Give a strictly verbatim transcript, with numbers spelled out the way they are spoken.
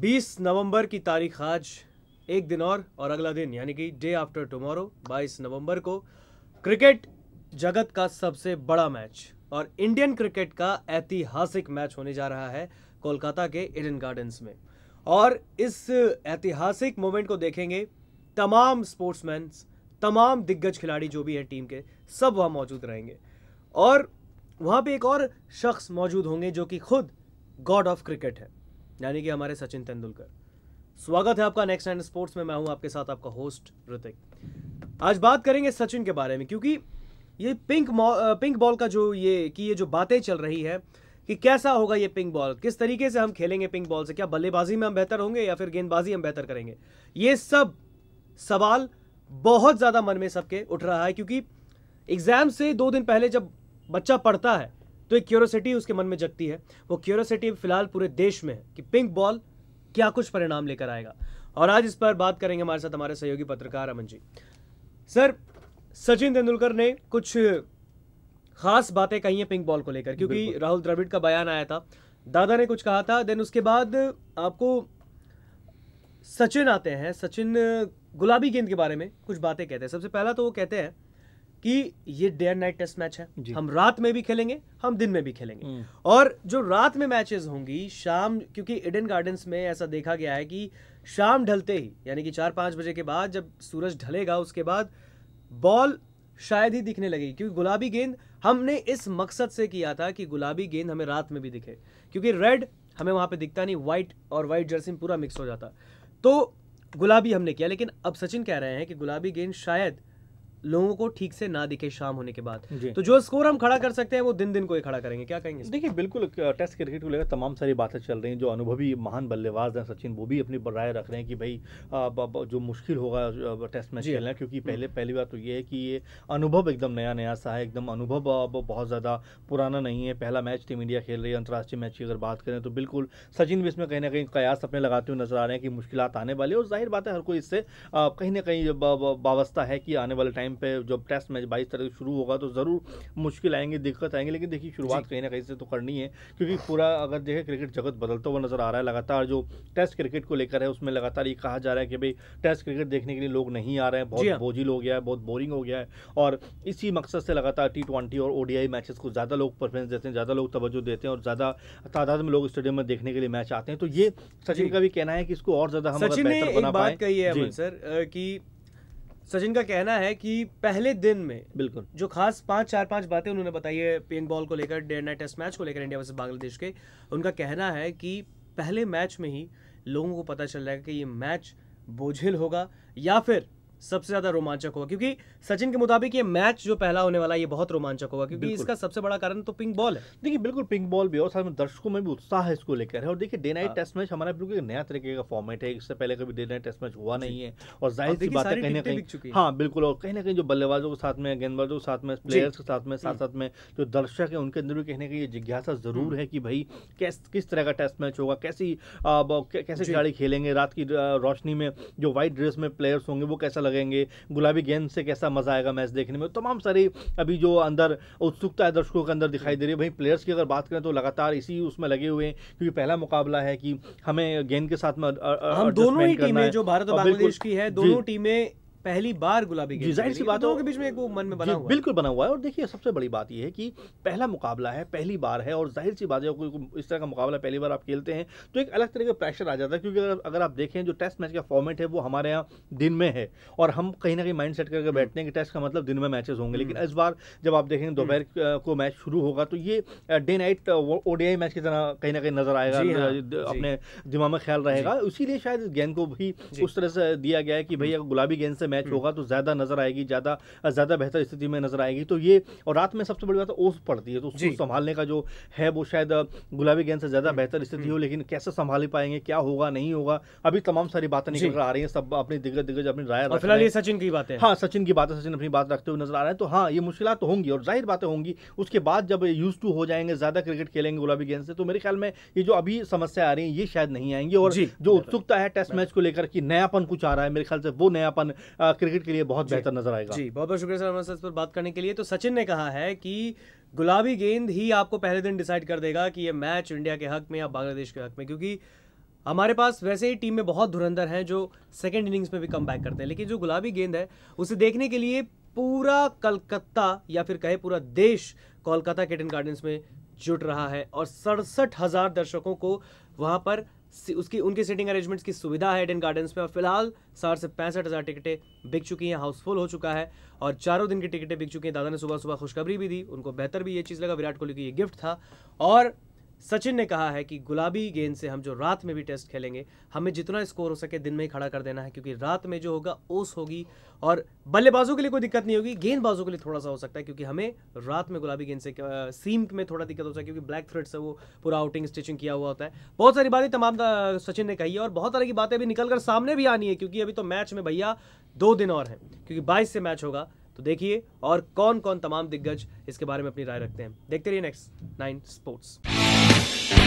बीस नवंबर की तारीख आज, एक दिन और और अगला दिन यानी कि डे आफ्टर टुमारो बाईस नवंबर को क्रिकेट जगत का सबसे बड़ा मैच और इंडियन क्रिकेट का ऐतिहासिक मैच होने जा रहा है कोलकाता के ईडन गार्डन्स में। और इस ऐतिहासिक मोमेंट को देखेंगे तमाम स्पोर्ट्समैन, तमाम दिग्गज खिलाड़ी जो भी हैं टीम के, सब वहाँ मौजूद रहेंगे। और वहाँ पे एक और शख्स मौजूद होंगे जो कि खुद गॉड ऑफ क्रिकेट है, यानी कि हमारे सचिन तेंदुलकर। स्वागत है आपका नेक्स्ट नाइन स्पोर्ट्स में, मैं हूँ आपके साथ आपका होस्ट ऋतिक। आज बात करेंगे सचिन के बारे में, क्योंकि ये पिंक पिंक बॉल का जो ये कि ये जो बातें चल रही है कि कैसा होगा ये पिंक बॉल, किस तरीके से हम खेलेंगे पिंक बॉल से, क्या बल्लेबाजी में हम बेहतर होंगे या फिर गेंदबाजी हम बेहतर करेंगे, ये सब सवाल बहुत ज़्यादा मन में सबके उठ रहा है। क्योंकि एग्ज़ाम से दो दिन पहले जब बच्चा पढ़ता है तो एक क्यूरोसिटी उसके मन में जगती है। वो क्यूरोसिटी फिलहाल पूरे देश में है कि पिंक बॉल क्या कुछ परिणाम लेकर आएगा। और आज इस पर बात करेंगे हमारे साथ हमारे सहयोगी पत्रकार अमन जी। सर, सचिन तेंदुलकर ने कुछ खास बातें कही हैं पिंक बॉल को लेकर, क्योंकि राहुल द्रविड़ का बयान आया था, दादा ने कुछ कहा था, देन उसके बाद आपको सचिन आते हैं, सचिन गुलाबी गेंद के बारे में कुछ बातें कहते हैं। सबसे पहला तो वो कहते हैं कि ये day and night test match है, हम रात में भी खेलेंगे, हम दिन में भी खेलेंगे। और जो रात में मैचेस होंगी शाम, क्योंकि ईडन गार्डन्स में ऐसा देखा गया है कि शाम ढलते ही यानी कि चार पाँच बजे के बाद जब सूरज ढलेगा उसके बाद बॉल शायद ही दिखने लगेगी, क्योंकि गुलाबी गेंद हमने इस मकसद से किया था कि गुलाबी गेंद हमें रात में भी दिखे, क्योंकि रेड हमें वहाँ पे दिखता नहीं, वाइट और वाइट जर्सी पूरा मिक्स हो जाता, तो गुलाबी हमने किया। लेकिन अब सचिन कह रहे हैं कि गुलाबी गेंद शायद लोगों को ठीक से ना दिखे शाम होने के बाद, तो जो स्कोर हम खड़ा कर सकते हैं वो दिन दिन को ही खड़ा करेंगे। क्या कहेंगे? देखिए, बिल्कुल टेस्ट क्रिकेट को लेकर तमाम सारी बातें चल रही हैं। जो अनुभवी महान बल्लेबाज हैं सचिन, वो भी अपनी राय रख रहे हैं कि भाई जो मुश्किल होगा टेस्ट मैच खेलना, क्योंकि पहले पहली बात तो ये है कि ये अनुभव एकदम नया नया सा है, एकदम अनुभव बहुत ज़्यादा पुराना नहीं है। पहला मैच टीम इंडिया खेल रही है अंतर्राष्ट्रीय मैच की अगर बात करें तो बिल्कुल सचिन भी इसमें कहीं ना कहीं कयास अपने लगाते हुए नजर आ रहे हैं कि मुश्किल आने वाली, और जाहिर बात है हर कोई इससे कहीं ना कहीं वाबस्ता है कि आने वाले टाइम पे जब टेस्ट मैच बाईस तारीख शुरू होगा तो जरूर मुश्किल आएंगे, दिक्कत आएंगे। लेकिन देखिए, शुरुआत कहीं ना कहीं से तो करनी है, क्योंकि पूरा अगर देखें क्रिकेट जगत बदलता हुआ नजर आ रहा है। लगातार जो टेस्ट क्रिकेट को लेकर है उसमें लगातार ये कहा जा रहा है कि भाई टेस्ट क्रिकेट देखने के लिए लोग नहीं आ रहे हैं, बहुत बोझिल हो गया है, बहुत बोरिंग हो गया है। और इसी मकसद से लगातार टी ट्वेंटी और ओडीआई मैचेस को ज़्यादा लोग प्रेफरेंस देते हैं, ज़्यादा लोग तवज्जो देते हैं और ज़्यादा तादाद में लोग स्टेडियम में देखने के लिए मैच आते हैं। तो ये सचिन का भी कहना है कि इसको और ज़्यादा हम बेहतर बना पाएं। सचिन का कहना है कि पहले दिन में बिल्कुल जो खास पांच चार पांच बातें उन्होंने बताई है पिंक बॉल को लेकर, डे नाइट टेस्ट मैच को लेकर इंडिया वर्सेस बांग्लादेश के, उनका कहना है कि पहले मैच में ही लोगों को पता चल जाएगा कि ये मैच बोझिल होगा या फिर सबसे ज़्यादा रोमांचक होगा। क्योंकि सचिन के मुताबिक ये मैच जो पहला होने वाला है ये बहुत रोमांचक होगा, क्योंकि इसका सबसे बड़ा कारण तो पिंक बॉल है। देखिए, बिल्कुल पिंक बॉल भी, और साथ में दर्शकों में भी उत्साह है इसको लेकर है। और देखिए, डे नाइट टेस्ट मैच हमारा बिल्कुल एक नया तरीके का फॉर्मेट है, इससे पहले कभी डे नाइट टेस्ट मैच हुआ नहीं है। और जाहिर सी बात है कहीं ना कहीं, हाँ बिल्कुल, और कहीं ना कहीं जो बल्लेबाजों के साथ में, गेंदबाजों के साथ में, प्लेयर्स के साथ में, साथ साथ में जो दर्शक है उनके अंदर भी कहीं ना कहीं ये जिज्ञासा जरूर है कि भाई किस तरह का टेस्ट मैच होगा, कैसी कैसे खिलाड़ी खेलेंगे, रात की रोशनी में जो वाइट ड्रेस में प्लेयर्स होंगे वो कैसा लगेंगे, गुलाबी गेंद से कैसा मजा आएगा मैच देखने में। तमाम सारी अभी जो अंदर उत्सुकता है दर्शकों के अंदर दिखाई दे रही है। वहीं प्लेयर्स की अगर बात करें तो लगातार इसी उसमें लगे हुए हैं, क्योंकि पहला मुकाबला है कि हमें गेंद के साथ में हम दोनों ही टीमें जो भारत और बांग्लादेश की है, दोनों टीमें पहली बार गुलाबी गेंद, जाहिर सी बात है के बीच में एक वो मन में बना हुआ है, बिल्कुल बना हुआ है। और देखिए, सबसे बड़ी बात यह है कि पहला मुकाबला है, पहली बार है, और जाहिर सी बात है कोई इस तरह का मुकाबला पहली बार आप खेलते हैं तो एक अलग तरह का प्रेशर आ जाता है। क्योंकि अगर, अगर आप देखें जो टेस्ट मैच का फॉर्मेट है वो हमारे यहाँ दिन में है और हम कहीं ना कहीं माइंड सेट करके बैठते हैं कि टेस्ट का मतलब दिन में मैचेस होंगे। लेकिन इस बार जब आप देखेंगे दोपहर को मैच शुरू होगा तो ये डे नाइट ओडीआई मैच की तरह कहीं ना कहीं नजर आएगा, अपने दिमाग में ख्याल रहेगा। इसीलिए शायद गेंद को भी उस तरह से दिया गया है कि भैया गुलाबी गेंद से मैच होगा तो ज्यादा नजर आएगी, ज्यादा ज्यादा बेहतर स्थिति में नजर आएगी। तो ये, और रात में सबसे बड़ी बात ओस पड़ती है तो उसको संभालने का जो है वो शायद गुलाबी गेंद से ज्यादा बेहतर स्थिति हो, लेकिन कैसे संभाल पाएंगे, क्या होगा नहीं होगा, अभी तमाम सारी बातें निकल कर आ रही हैं। सब अपने दिग्गज दिग्गज अपनी राय रख रहे हैं, सचिन की बातें, हाँ सचिन की बातें, सचिन अपनी बात रखते हुए नजर आ रहा है। तो हाँ, ये मुश्किलें तो होंगी और जाहिर बातें होंगी, उसके बाद जब यूज टू हो जाएंगे, ज्यादा क्रिकेट खेलेंगे गुलाबी गेंद से, तो मेरे ख्याल में ये जो अभी समस्या आ रही है ये शायद नहीं आएंगी। और जो उत्सुकता है टेस्ट मैच को लेकर कि नयापन कुछ आ रहा है, मेरे ख्याल से वो नयापन आ, क्रिकेट के लिए बहुत बेहतर नजर आएगा। जी, बहुत बहुत शुक्रिया सर हमारे साथ इस पर बात करने के लिए। तो सचिन ने कहा है कि गुलाबी गेंद ही आपको पहले दिन डिसाइड कर देगा कि ये मैच इंडिया के हक में या बांग्लादेश के हक में, क्योंकि हमारे पास वैसे ही टीम में बहुत धुरंधर हैं जो सेकेंड इनिंग्स में भी कम बैक करते हैं, लेकिन जो गुलाबी गेंद है उसे देखने के लिए पूरा कलकत्ता या फिर कहे पूरा देश कोलकाता के ईडन गार्डन्स में जुट रहा है और सड़सठ हज़ार दर्शकों को वहाँ पर उसकी उनकी सीटिंग अरेंजमेंट्स की सुविधा है ईडन गार्डन्स में। और फिलहाल साठ से पैंसठ हज़ार टिकटें बिक चुकी हैं, हाउसफुल हो चुका है और चारों दिन की टिकटें बिक चुकी हैं। दादा ने सुबह सुबह खुशखबरी भी दी, उनको बेहतर भी ये चीज़ लगा, विराट कोहली की ये गिफ्ट था। और सचिन ने कहा है कि गुलाबी गेंद से हम जो रात में भी टेस्ट खेलेंगे, हमें जितना स्कोर हो सके दिन में ही खड़ा कर देना है, क्योंकि रात में जो होगा ओस होगी और बल्लेबाजों के लिए कोई दिक्कत नहीं होगी, गेंदबाजों के लिए थोड़ा सा हो सकता है क्योंकि हमें रात में गुलाबी गेंद से सीम में थोड़ा दिक्कत हो सकती है क्योंकि ब्लैक थ्रेड से वो पूरा आउटिंग स्टिचिंग किया हुआ होता है। बहुत सारी बातें तमाम सचिन ने कही है और बहुत सारी की बातें भी निकल कर सामने भी आनी है क्योंकि अभी तो मैच में भैया दो दिन और हैं, क्योंकि बाईस से मैच होगा। तो देखिए और कौन कौन तमाम दिग्गज इसके बारे में अपनी राय रखते हैं। देखते रहिए नेक्स्ट नाइन स्पोर्ट्स।